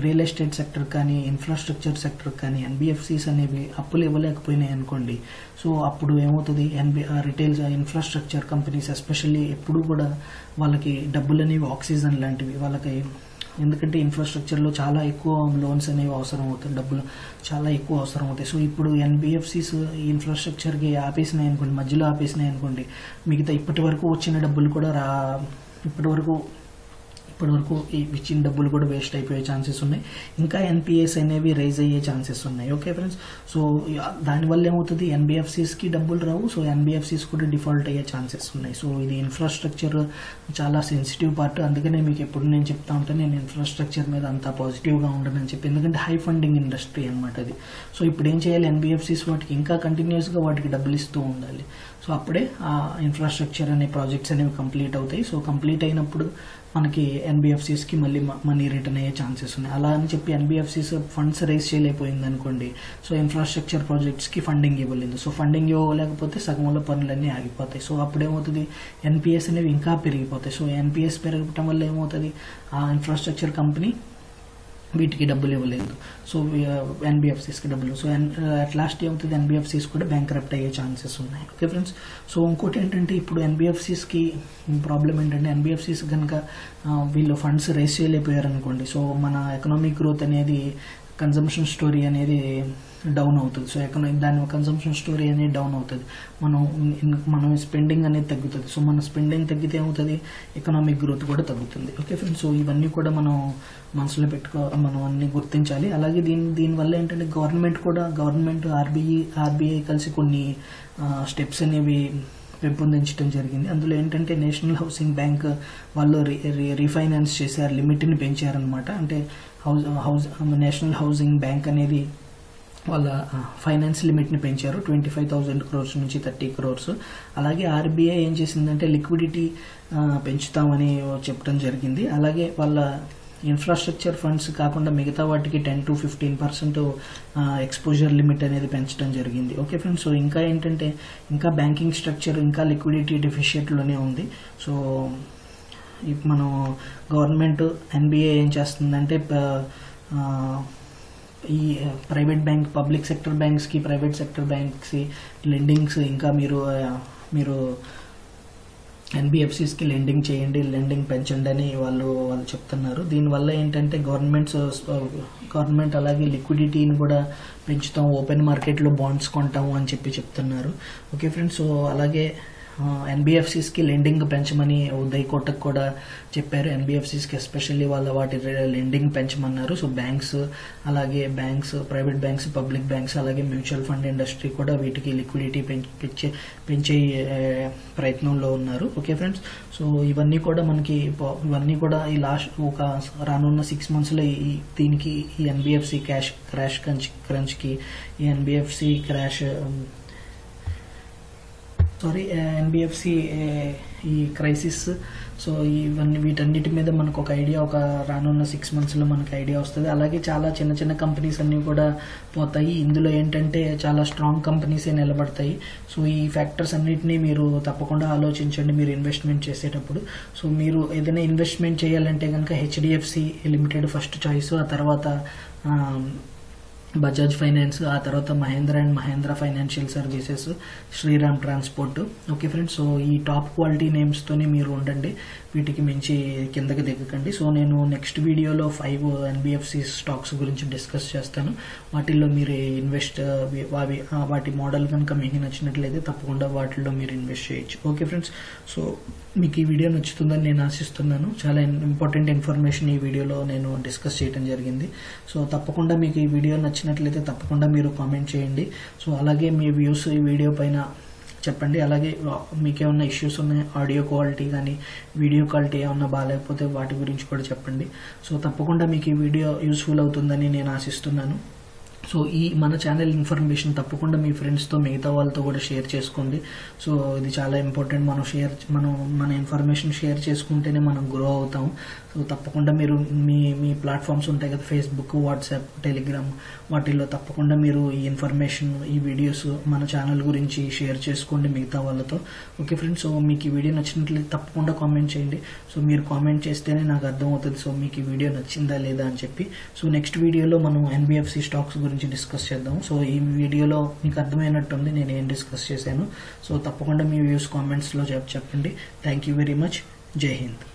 రియల్ ఎస్టేట్ సెక్టర్ కానీ ఇన్ఫ్రాస్ట్రక్చర్ సెక్టర్ కానీ ఎన్బిఎఫ్సిస్ అనేవి అప్పులు ఇవ్వలేకపోయినాయి అనుకోండి. సో అప్పుడు ఏమవుతుంది, రిటైల్ ఇన్ఫ్రాస్ట్రక్చర్ కంపెనీస్ ఎస్పెషల్లీ ఎప్పుడు కూడా వాళ్ళకి డబ్బులు అనేవి ఆక్సిజన్ లాంటివి వాళ్ళకి. ఎందుకంటే ఇన్ఫ్రాస్ట్రక్చర్లో చాలా ఎక్కువ లోన్స్ అనేవి అవసరం అవుతాయి, డబ్బులు చాలా ఎక్కువ అవసరం అవుతాయి. సో ఇప్పుడు ఎన్బిఎఫ్సిస్ ఇన్ఫ్రాస్ట్రక్చర్కి ఆపేసినాయి అనుకోండి, మధ్యలో ఆపేసినాయి అనుకోండి, మిగతా ఇప్పటివరకు వచ్చిన డబ్బులు కూడా ఇప్పటివరకు ఇచ్చిన డబ్బులు కూడా వేస్ట్ అయిపోయే ఛాన్సెస్ ఉన్నాయి. ఇంకా ఎన్పిఎస్ అనేవి రైజ్ అయ్యే ఛాన్సెస్ ఉన్నాయి. ఓకే ఫ్రెండ్స్, సో దానివల్ల ఏమవుతుంది, ఎన్బిఎఫ్సిస్కి డబ్బులు రావు, సో ఎన్బిఎఫ్సిస్ కూడా డిఫాల్ట్ అయ్యే ఛాన్సెస్ ఉన్నాయి. సో ఇది ఇన్ఫ్రాస్ట్రక్చర్ చాలా సెన్సిటివ్ పార్ట్, అందుకనే మీకు ఎప్పుడు నేను చెప్తా ఉంటాను నేను ఇన్ఫ్రాస్ట్రక్చర్ మీద అంత పాజిటివ్గా ఉండనని చెప్పి. ఎందుకంటే హై ఫండింగ్ ఇండస్ట్రీ అనమాట అది. సో ఇప్పుడు ఏం చేయాలి, ఎన్బిఎఫ్సిస్ వాటికి ఇంకా కంటిన్యూస్గా వాటికి డబ్బులు ఇస్తూ ఉండాలి. సో అప్పుడే ఆ ఇన్ఫ్రాస్ట్రక్చర్ అనే ప్రాజెక్ట్స్ అనేవి కంప్లీట్ అవుతాయి. సో కంప్లీట్ అయినప్పుడు మనకి ఎన్బిఎఫ్సిస్కి మళ్ళీ మనీ రిటర్న్ అయ్యే ఛాన్సెస్ ఉన్నాయి. అలా అని చెప్పి ఎన్బిఎఫ్సిస్ ఫండ్స్ రైజ్ చేయలేకపోయింది అనుకోండి, సో ఇన్ఫ్రాస్ట్రక్చర్ ప్రాజెక్ట్స్కి ఫండింగ్ ఇవ్వలేదు. సో ఫండింగ్ ఇవ్వలేకపోతే సగంలో పనులన్నీ ఆగిపోతాయి. సో అప్పుడేమవుతుంది, ఎన్పిఎస్ అనేవి ఇంకా పెరిగిపోతాయి. సో ఎన్పిఎస్ పెరగటం వల్ల ఏమవుతుంది, ఆ ఇన్ఫ్రాస్ట్రక్చర్ కంపెనీ వీటికి డబ్బులు ఇవ్వలేదు, సో ఎన్బిఎఫ్సిస్కి డబ్బులు. సో అట్ లాస్ట్ ఏమవుతుంది, ఎన్బిఎఫ్సిస్ కూడా బ్యాంక్రప్ట్ అయ్యే ఛాన్సెస్ ఉన్నాయి. ఓకే ఫ్రెండ్స్, సో ఇంకోటి ఏంటంటే ఇప్పుడు ఎన్బిఎఫ్సిస్కి ప్రాబ్లం ఏంటంటే, ఎన్బిఎఫ్సిస్ కనుక వీళ్ళు ఫండ్స్ రైజ్ చేయలేకపోయారనుకోండి, సో మన ఎకనామిక్ గ్రోత్ అనేది కన్జంప్షన్ స్టోరీ అనేది డౌన్ అవుతుంది. సో దాని కన్సంప్షన్ స్టోరీ అనేది డౌన్ అవుతుంది, మనం స్పెండింగ్ అనేది తగ్గుతుంది. సో మన స్పెండింగ్ తగ్గితే ఏమవుతుంది, ఎకనామిక్ గ్రోత్ కూడా తగ్గుతుంది. ఓకే ఫ్రెండ్స్, సో ఇవన్నీ కూడా మనం మనసులో మనం అన్ని గుర్తించాలి. అలాగే దీనివల్ల ఏంటంటే గవర్నమెంట్ ఆర్బీఐ కలిసి కొన్ని స్టెప్స్ అనేవి పెంపొందించడం జరిగింది. అందులో ఏంటంటే నేషనల్ హౌసింగ్ బ్యాంక్ వాళ్ళు రీఫైనాన్స్ చేశారు, లిమిట్ని పెంచారనమాట. అంటే నేషనల్ హౌసింగ్ బ్యాంక్ అనేది వాళ్ళ ఫైనాన్స్ లిమిట్ని పెంచారు 25,000 crores నుంచి 30 crores. అలాగే ఆర్బీఐ ఏం చేసిందంటే లిక్విడిటీ పెంచుతామని చెప్పడం జరిగింది. అలాగే వాళ్ళ ఇన్ఫ్రాస్ట్రక్చర్ ఫండ్స్ కాకుండా మిగతా వాటికి 10-15% ఎక్స్పోజర్ లిమిట్ అనేది పెంచడం జరిగింది. ఓకే ఫ్రెండ్స్, సో ఇంకా ఏంటంటే ఇంకా బ్యాంకింగ్ స్ట్రక్చర్ ఇంకా లిక్విడిటీ డెఫిషియెంట్లోనే ఉంది. సో మనం గవర్నమెంట్ ఎన్బిఐ ఏం చేస్తుందంటే ఈ ప్రైవేట్ బ్యాంక్ పబ్లిక్ సెక్టర్ బ్యాంక్స్కి ప్రైవేట్ సెక్టర్ బ్యాంక్స్కి లెండింగ్స్ ఇంకా మీరు NBFCs కి లెండింగ్ చేయండి, లెండింగ్ పెంచండి అని వాళ్ళు చెప్తున్నారు. దీనివల్ల ఏంటంటే గవర్నమెంట్ అలాగే లిక్విడిటీని కూడా పెంచుతాం, ఓపెన్ మార్కెట్లో బాండ్స్ కొంటాము అని చెప్పి చెప్తున్నారు. ఓకే ఫ్రెండ్స్, సో అలాగే ఎన్బిఎఫ్సిస్కి లెండింగ్ పెంచమని ఉదయ్ కోటక్ కూడా చెప్పారు. ఎన్బిఎఫ్సిస్కి ఎస్పెషల్లీ వాటి లెండింగ్ పెంచమన్నారు. So banks, private banks, public banks, అలాగే మ్యూచువల్ ఫండ్ ఇండస్ట్రీ కూడా వీటికి లిక్విడిటీ పెంచే ప్రయత్నంలో ఉన్నారు. ఓకే ఫ్రెండ్స్, సో ఇవన్నీ కూడా ఈ లాస్ట్ ఒక రానున్న 6 monthsలో దీనికి ఈ ఎన్బిఎఫ్సి ఎన్బిఎఫ్సి ఈ క్రైసిస్, సో ఇవన్నీ వీటన్నిటి మీద మనకు ఒక ఐడియా ఒక రానున్న 6 monthsలో మనకు ఐడియా వస్తుంది. అలాగే చాలా చిన్న చిన్న కంపెనీస్ అన్నీ కూడా పోతాయి. ఇందులో ఏంటంటే చాలా స్ట్రాంగ్ కంపెనీసే నిలబడతాయి. సో ఈ ఫ్యాక్టర్స్ అన్నిటినీ మీరు తప్పకుండా ఆలోచించండి మీరు ఇన్వెస్ట్మెంట్ చేసేటప్పుడు. సో మీరు ఏదైనా ఇన్వెస్ట్మెంట్ చేయాలంటే కనుక హెచ్డిఎఫ్సి లిమిటెడ్ ఫస్ట్ చాయిస్, ఆ తర్వాత బజాజ్ ఫైనాన్స్, ఆ తర్వాత Mahindra financial services, Shriram transport. Okay friends, so ఈ టాప్ క్వాలిటీ నేమ్స్తోనే మీరు ఉండండి, వీటికి మించి కిందకి దిగకండి. సో నేను నెక్స్ట్ వీడియోలో 5 ఎన్బిఎఫ్సి స్టాక్స్ గురించి డిస్కస్ చేస్తాను. వాటిల్లో మీరు వాటి మోడల్ కనుక మీకు నచ్చినట్లయితే తప్పకుండా వాటిల్లో మీరు ఇన్వెస్ట్ చేయొచ్చు. ఓకే ఫ్రెండ్స్, సో మీకు ఈ వీడియో నచ్చుతుందని నేను ఆశిస్తున్నాను. చాలా ఇంపార్టెంట్ ఇన్ఫర్మేషన్ ఈ వీడియోలో నేను డిస్కస్ చేయడం జరిగింది. సో తప్పకుండా మీకు ఈ వీడియో నచ్చినట్లయితే తప్పకుండా మీరు కామెంట్ చేయండి. సో అలాగే మీ వ్యూస్ ఈ వీడియో పైన చెప్పండి. అలాగే మీకేమన్నా ఇష్యూస్ ఉన్నాయి, ఆడియో క్వాలిటీ కానీ వీడియో క్వాలిటీ ఏమన్నా బాగాలేకపోతే వాటి గురించి కూడా చెప్పండి. సో తప్పకుండా మీకు ఈ వీడియో యూస్ఫుల్ అవుతుందని నేను ఆశిస్తున్నాను. సో ఈ మన ఛానల్ ఇన్ఫర్మేషన్ తప్పకుండా మీ ఫ్రెండ్స్తో, మిగతా వాళ్ళతో కూడా షేర్ చేసుకోండి. సో ఇది చాలా ఇంపార్టెంట్. మనం మన ఇన్ఫర్మేషన్ షేర్ చేసుకుంటేనే మనం గ్రో అవుతాం. సో తప్పకుండా మీరు మీ ప్లాట్ఫామ్స్ ఉంటాయి కదా, ఫేస్బుక్, వాట్సాప్, టెలిగ్రామ్, వాటిల్లో తప్పకుండా మీరు ఈ ఇన్ఫర్మేషన్, ఈ వీడియోస్ మన ఛానల్ గురించి షేర్ చేసుకోండి మిగతా వాళ్ళతో. ఓకే ఫ్రెండ్స్, సో మీకు ఈ వీడియో నచ్చినట్లయితే తప్పకుండా కామెంట్ చేయండి. సో మీరు కామెంట్ చేస్తేనే నాకు అర్థమవుతుంది సో మీకు ఈ వీడియో నచ్చిందా లేదా అని చెప్పి. సో నెక్స్ట్ వీడియోలో మనం ఎన్బిఎఫ్సి స్టాక్స్ గురించి డిస్కస్ చేద్దాం. సో ఈ వీడియోలో మీకు అర్థమైనట్టుంది నేను ఏం డిస్కస్ చేశాను. సో తప్పకుండా మీ వ్యూస్ కామెంట్స్లో చెప్పండి. Thank you very much. జై హింద్.